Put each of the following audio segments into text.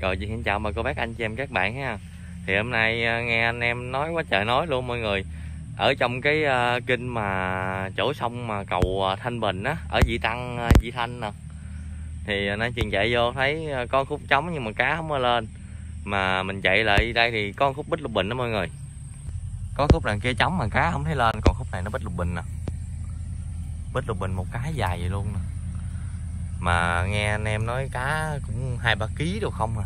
Rồi chị xin chào mời cô bác anh chị em các bạn ha. Thì hôm nay nghe anh em nói quá trời nói luôn mọi người. Ở trong cái kinh mà chỗ sông mà cầu Thanh Bình á, ở Vị Tân, Vị Thanh nè. Thì nó chuyện chạy vô thấy có khúc trống nhưng mà cá không có lên. Mà mình chạy lại đây thì có khúc bích lục bình đó mọi người. Có khúc đằng kia trống mà cá không thấy lên, còn khúc này nó bích lục bình nè. Bích lục bình một cái dài vậy luôn nè. Mà nghe anh em nói cá cũng 2-3 kg đâu không à.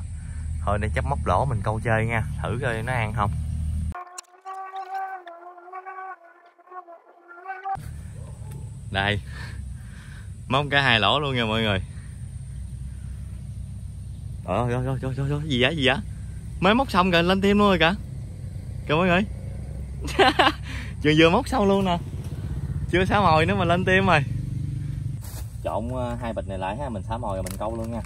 Thôi để chấp móc lỗ mình câu chơi nha, thử coi nó ăn không. Đây, móc cả 2 lỗ luôn nha mọi người. Trời ơi, gì vậy, gì vậy? Mới móc xong rồi lên tim luôn rồi cả. Kìa mọi người. Vừa móc xong luôn nè. Chưa xả mồi nữa mà lên tim rồi. Trộn 2 bịch này lại ha, mình xả mồi rồi mình câu luôn nha.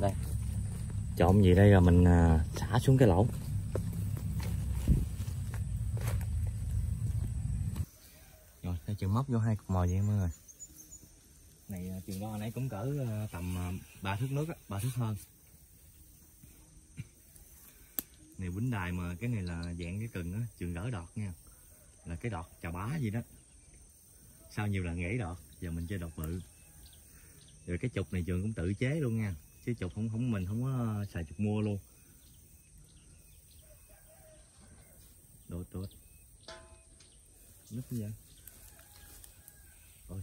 Đây, trộn gì đây rồi mình xả xuống cái lỗ. Chừng móc vô 2 cục mồi vậy mọi người. Này chừng đó hồi nãy cũng cỡ tầm 3 thước nước á, 3 thước hơn. Này bính đài mà cái này là dạng cái cần á, chừng đỡ đọt nha. Là cái đọt chà bá gì đó. Sau nhiều lần nghĩ đọt, giờ mình chơi đọt bự. Rồi cái chục này trường cũng tự chế luôn nha, chứ chục không mình không có xài chục mua luôn. Đốt. Nứt như vậy. Ôi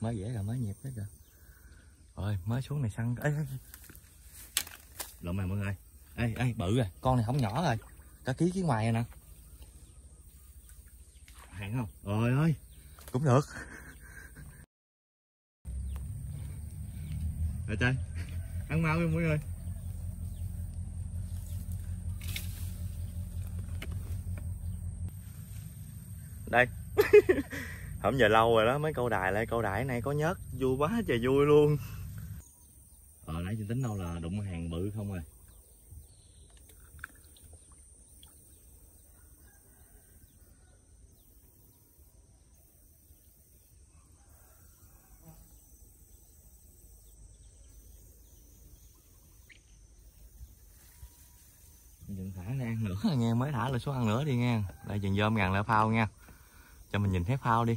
Mới dễ rồi, mới nhịp hết rồi. Rồi mới xuống này săn. Ê, lộn mày mọi người. Ê, bự rồi, con này không nhỏ rồi. Cả ký cái ngoài rồi nè. Hạng không? Rồi ơi, cũng được. Rồi trời, ăn mau đi mọi người. Đây. Hổng giờ lâu rồi đó mới câu đài lại, câu đài này có nhớt vui quá trời vui luôn. Nãy chị tính đâu là đụng hàng bự không rồi. Dừng thả ra ăn nữa nghe, mới thả là xuống ăn nữa đi nha. Đây chừng dơm ngàn lại phao nha, cho mình nhìn thấy phao đi.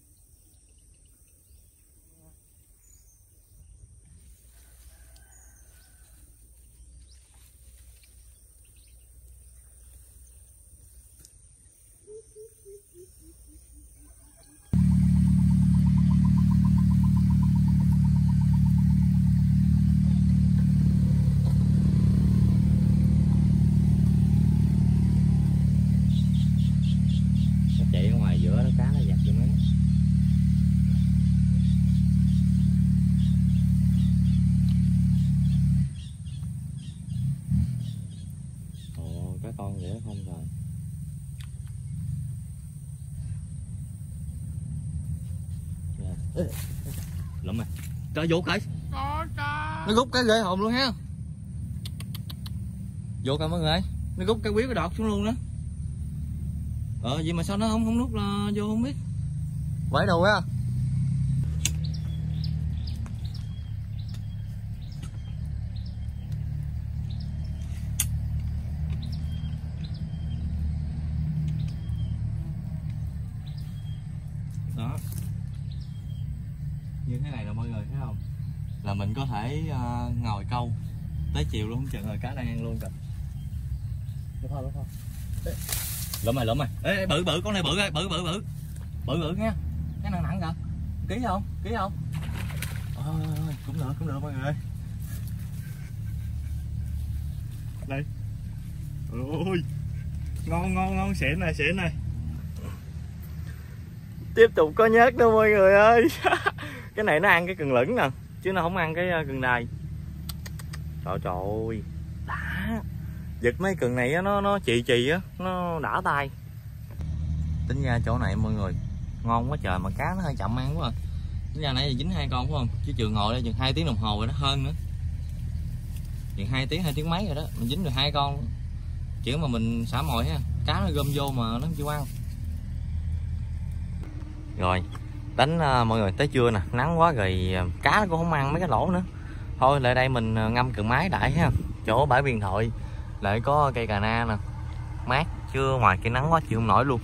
cả con nữa không rồi. Lụm rồi. Trời vô cái. Nó rút cái ghê hồn luôn ha. Vô cả mọi người. Nó rút cái quý cái đọt xuống luôn đó. Vậy mà sao nó không rút là vô không biết. Quẩy đầu á. Đó. Như thế này là mọi người thấy không? Là mình có thể ngồi câu tới chiều luôn không chừng rồi cá đang ăn luôn kìa. Đúng không? Lụm rồi. Ê, bự con này bự ơi, bự nha. Cái này nặng kìa. Ký không? Ôi, cũng được mọi người ơi. Đây. Ôi. Ngon xịn này. Tiếp tục có nhớt nữa mọi người ơi. Cái này nó ăn cái cần lửng nè, chứ nó không ăn cái cần đài. Trời ơi. Đã. Giật mấy cần này á, nó chì á, nó đã tay. Tính ra chỗ này mọi người ngon quá trời mà cá nó hơi chậm ăn quá. Tính ra nãy giờ dính 2 con phải không? Chứ trường ngồi đây chừng 2 tiếng đồng hồ rồi nó hơn nữa. Chừng 2 tiếng mấy rồi đó, mình dính được 2 con. Chỉ mà mình xả mồi ha, cá nó gom vô mà nó không chịu ăn. Rồi, đánh mọi người tới trưa nè, nắng quá rồi cá nó cũng không ăn mấy cái lỗ nữa. Thôi lại đây mình ngâm cần mái đãi ha. Chỗ bãi Biển Thoại lại có cây cà na nè. Mát trưa ngoài cái nắng quá chịu không nổi luôn.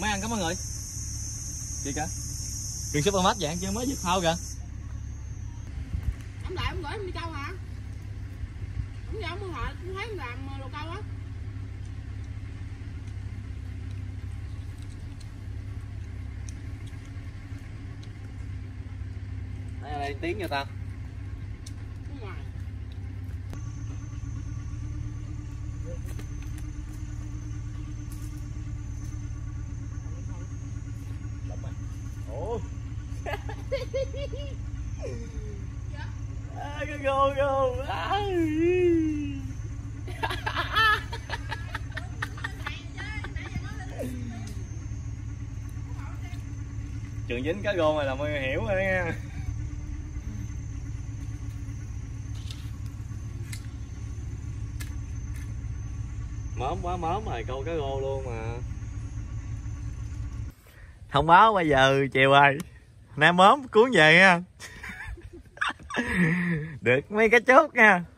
Mới ăn cả mọi người. Kìa kìa. Đường supermat dạng chưa mới giật phao kìa. Ông lại ông gửi em đi câu hả? Ông giờ ông mua họ cũng thấy ông làm đồ câu á. Đây là tiếng người ta. Trường dính cá gô này là mọi người hiểu rồi nha. Mớm quá mớm rồi, câu cá gô luôn mà. Thông báo bây giờ chiều rồi. Nam mớm cuốn về nha. Được mấy cái chốt nha.